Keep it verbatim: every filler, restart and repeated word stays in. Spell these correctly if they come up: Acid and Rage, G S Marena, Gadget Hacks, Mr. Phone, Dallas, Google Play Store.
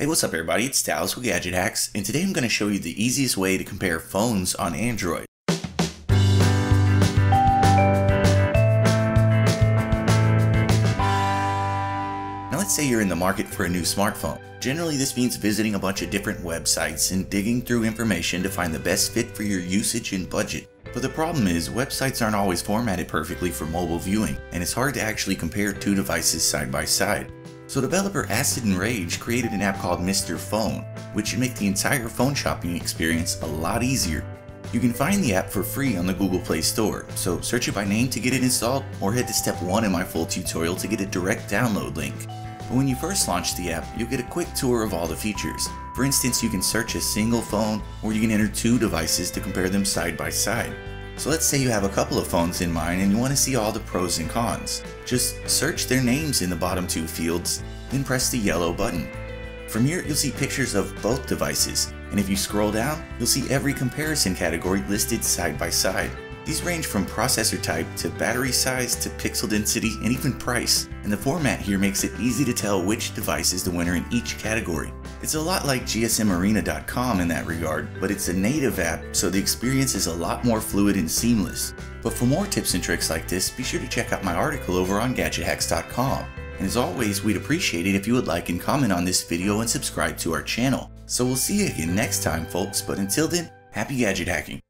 Hey, what's up everybody, it's Dallas with Gadget Hacks, and today I'm going to show you the easiest way to compare phones on Android. Now let's say you're in the market for a new smartphone. Generally this means visiting a bunch of different websites and digging through information to find the best fit for your usage and budget. But the problem is, websites aren't always formatted perfectly for mobile viewing, and it's hard to actually compare two devices side by side. So developer Acid and Rage created an app called Mister Phone, which should make the entire phone shopping experience a lot easier. You can find the app for free on the Google Play Store, so search it by name to get it installed, or head to step one in my full tutorial to get a direct download link. But when you first launch the app, you'll get a quick tour of all the features. For instance, you can search a single phone, or you can enter two devices to compare them side by side. So let's say you have a couple of phones in mind and you want to see all the pros and cons. Just search their names in the bottom two fields, then press the yellow button. From here, you'll see pictures of both devices, and if you scroll down, you'll see every comparison category listed side by side. These range from processor type to battery size to pixel density and even price, and the format here makes it easy to tell which device is the winner in each category. It's a lot like G S Marena dot com in that regard, but it's a native app, so the experience is a lot more fluid and seamless. But for more tips and tricks like this, be sure to check out my article over on Gadget Hacks dot com. And as always, we'd appreciate it if you would like and comment on this video and subscribe to our channel. So we'll see you again next time, folks, but until then, happy gadget hacking.